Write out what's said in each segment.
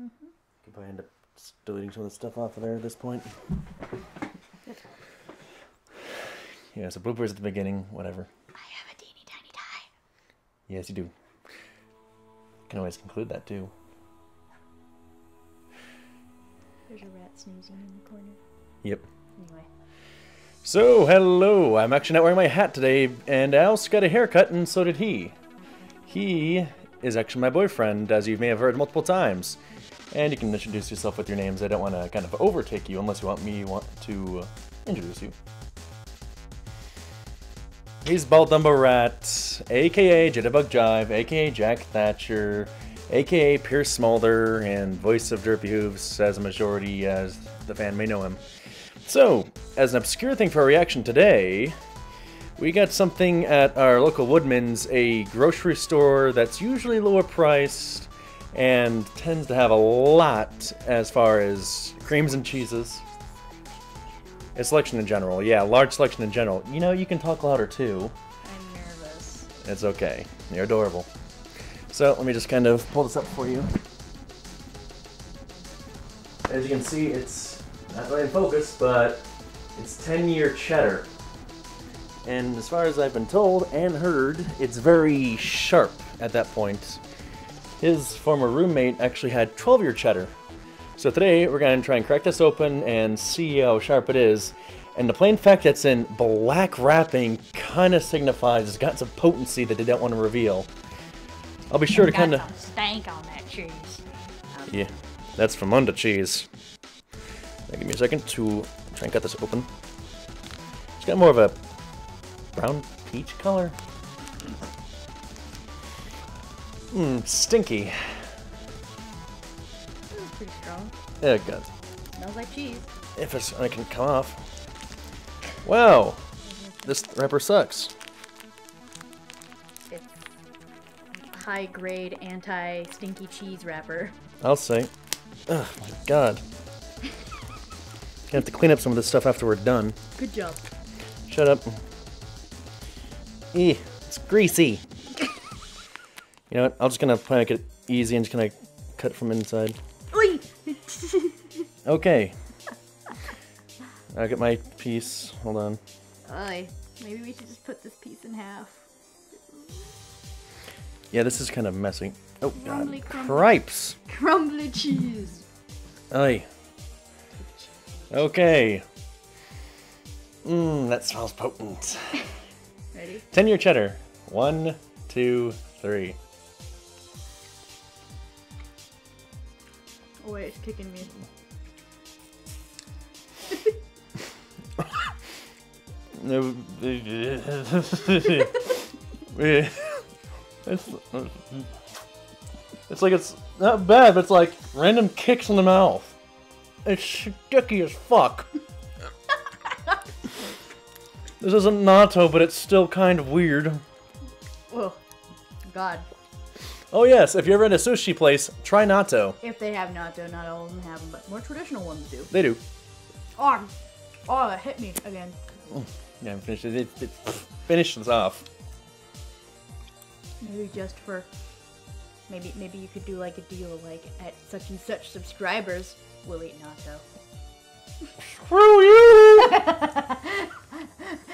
Mm-hmm. Could probably end up deleting some of the stuff off of there at this point. Yeah, so bloopers at the beginning, whatever. I have a teeny tiny tie. Yes, you do. You can always conclude that too. There's a rat snoozing in the corner. Yep. Anyway. So, hello! I'm actually not wearing my hat today, and Al's got a haircut, and so did he. He is actually my boyfriend, as you may have heard multiple times. And you can introduce yourself with your names. I don't want to kind of overtake you unless you want me to introduce you. He's BaldDumboRat, aka JitterbugJive, aka Jack Thatcher, aka Pierce Smoulder, and Voice of Derpy Hooves, as a majority as the fan may know him. So, as an obscure thing for our reaction today, we got something at our local Woodman's, a grocery store that's usually lower priced and tends to have a lot as far as creams and cheeses. A selection in general, yeah, large selection in general. You know, you can talk louder too. I'm nervous. It's okay. You're adorable. So let me just kind of pull this up for you. As you can see, it's not really in focus, but it's 10-year cheddar. And as far as I've been told and heard, it's very sharp at that point. His former roommate actually had 12-year cheddar. So today, we're going to try and crack this open and see how sharp it is. And the plain fact that's in black wrapping kind of signifies it's got some potency that they don't want to reveal. I'll be sure to kind of... stank on that cheese. Yeah, that's from under cheese. Now, give me a second to try and cut this open. It's got more of a brown peach color. Mmm, stinky. Pretty strong. Yeah, it does. Smells like cheese. If it's, I can come off. Wow, this wrapper sucks. It's high-grade anti-stinky cheese wrapper. I'll say. Oh my god. Gonna have to clean up some of this stuff after we're done. Good job. Shut up. Eh, it's greasy. You know what? I'm just gonna make it easy and just gonna cut from inside. Okay. I'll get my piece. Hold on. Aye. Maybe we should just put this piece in half. Yeah, this is kind of messy. Oh, crumbly, god. Cripes! Crumbly cheese! Aye. Okay. Mmm, that smells potent. Ready? 10-year cheddar. 1, 2, 3. Oh wait, it's kicking me. No. It's like it's not bad, but it's like random kicks in the mouth. It's sticky as fuck. This isn't natto, but it's still kind of weird. Oh, god. Oh yes, if you're ever in a sushi place, try natto. If they have natto, not all of them have them, but more traditional ones do. They do. Oh, that hit me again. Yeah, I'm finished. It finished this off. Maybe just for, maybe you could do like a deal, like at such and such subscribers, we'll eat natto. Screw you!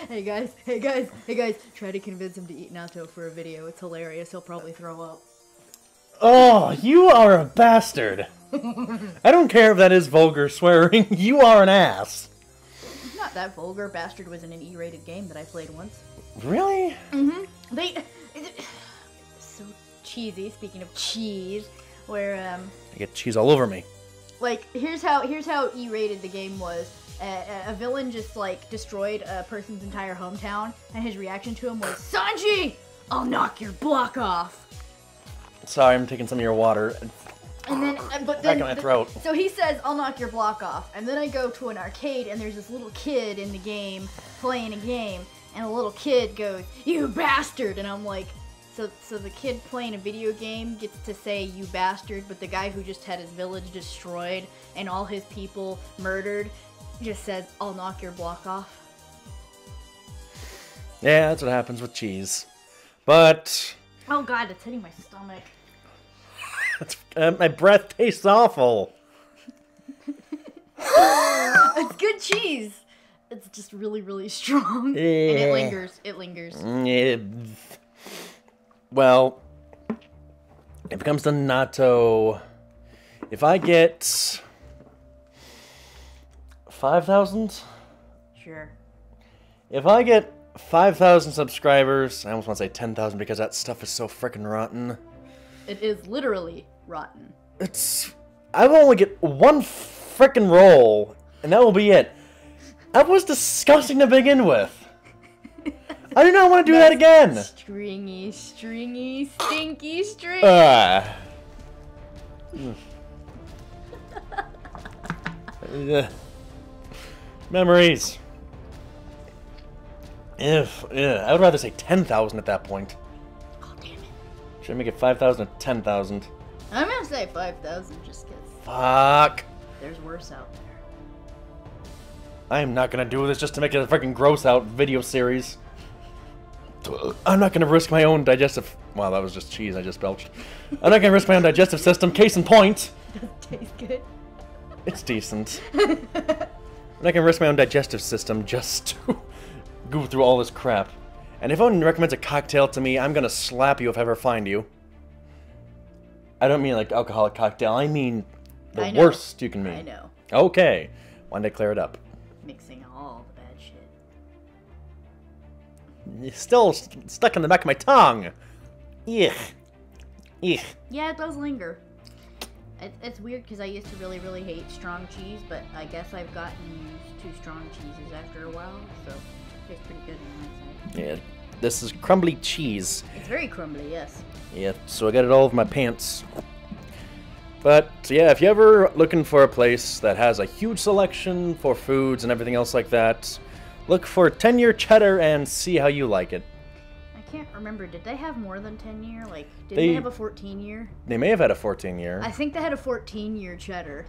Hey guys, hey guys, hey guys! Try to convince him to eat natto for a video. It's hilarious. He'll probably throw up. Oh, you are a bastard. I don't care if that is vulgar swearing. You are an ass. It's not that vulgar. Bastard was in an E-rated game that I played once. Really? Mm-hmm. It's so cheesy, speaking of cheese, where, I get cheese all over me. Like, here's how E-rated the game was. A villain just, like, destroyed a person's entire hometown, and his reaction to him was, Sanji! I'll knock your block off! Sorry, I'm taking some of your water. And then, but then, back in my throat. So he says, I'll knock your block off. And then I go to an arcade, and there's this little kid in the game playing a game. And the little kid goes, you bastard! And I'm like, so the kid playing a video game gets to say, you bastard, but the guy who just had his village destroyed and all his people murdered just says, I'll knock your block off. Yeah, that's what happens with cheese. But... oh god, it's hitting my stomach. My breath tastes awful. It's good cheese. It's just really, really strong. Yeah. And it lingers. It lingers. Yeah. Well, if it comes to natto, if I get 5,000? Sure. If I get 5,000 subscribers, I almost want to say 10,000 because that stuff is so frickin' rotten. It is literally rotten. It's... I will only get one frickin' roll, and that will be it. That was disgusting to begin with. I do not want to do that again. Stringy, stringy, stinky string. Memories. I would rather say 10,000 at that point. Oh, damn it. Should I make it 5,000 or 10,000? I'm gonna say 5,000 just because. Fuck. There's worse out there. I am not gonna do this just to make it a freaking gross out video series. I'm not gonna risk my own digestive... Wow, that was just cheese I just belched. I'm not gonna risk my own digestive system, case in point. Does it taste good? It's decent. I'm not gonna risk my own digestive system just to go through all this crap. And if anyone recommends a cocktail to me, I'm gonna slap you if I ever find you. I don't mean like alcoholic cocktail, I mean the worst you can make. I know. Okay. One day clear it up. Mixing all the bad shit. It's still stuck in the back of my tongue. Ugh. Ugh. Yeah, it does linger. It's weird because I used to really, really hate strong cheese, but I guess I've gotten used to strong cheeses after a while, so it's pretty good on my side. Yeah, this is crumbly cheese. It's very crumbly, yes. Yeah, so I got it all over my pants. But, yeah, if you're ever looking for a place that has a huge selection for foods and everything else like that, look for 10-year cheddar and see how you like it. I can't remember. Did they have more than 10-year? Like, did they have a 14-year? They may have had a 14-year. I think they had a 14-year cheddar.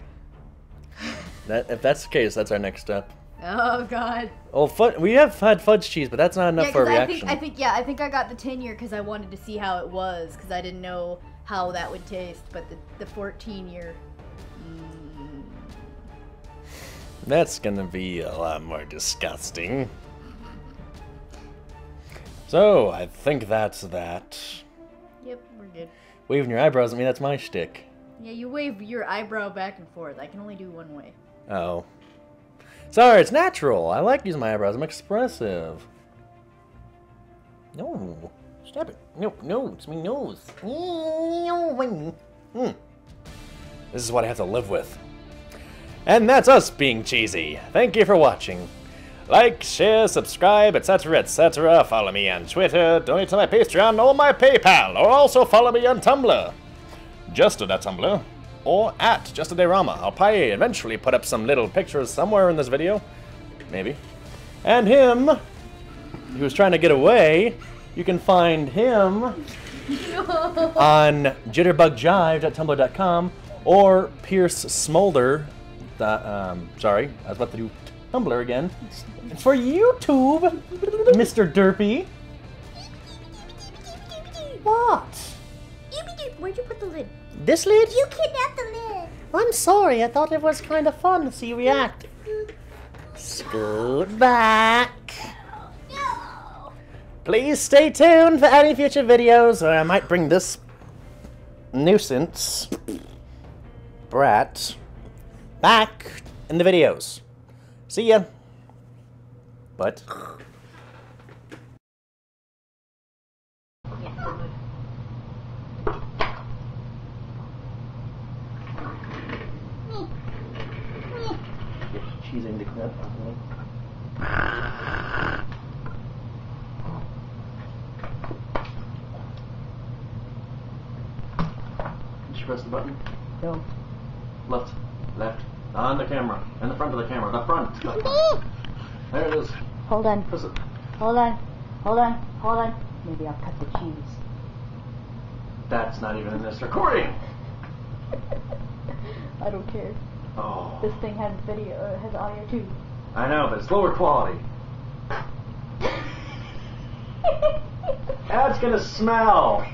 If that's the case, that's our next step. Oh, God. Oh, we have had fudge cheese, but that's not enough for a reaction. I think I got the 10-year because I wanted to see how it was, because I didn't know how that would taste, but the 14-year... Mm. That's gonna be a lot more disgusting. So, I think that's that. Yep, we're good. Waving your eyebrows at me, that's my shtick. Yeah, you wave your eyebrow back and forth. I can only do one way. Oh. Sorry, it's natural. I like using my eyebrows. I'm expressive. No. Stop it. No, no, it's my nose. This is what I have to live with. And that's us being cheesy. Thank you for watching. Like, share, subscribe, etc., etc. Follow me on Twitter, donate to my Patreon or my PayPal, or also follow me on Tumblr. Just.tumblr. Or at JustADayRama. I'll probably eventually put up some little pictures somewhere in this video. Maybe. And him, who's trying to get away, you can find him on JitterbugJive.tumblr.com or Pierce Smoulder. Sorry, I was about to do Tumblr again. It's for YouTube, Mr. Derpy. What? Where'd you put the lid? This lid? You kidnapped the lid! I'm sorry, I thought it was kind of fun to see you react. Scoot back! No! Please stay tuned for any future videos, or I might bring this nuisance brat back in the videos. See ya! But... using the clip. Did you press the button? No. Left. Left. On the camera. In the front of the camera. The front. The front. There it is. Hold on. Press it. Hold on. Hold on. Hold on. Maybe I'll cut the cheese. That's not even in this recording. I don't care. Oh. This thing has video, has audio too. I know, but it's lower quality. That's gonna smell.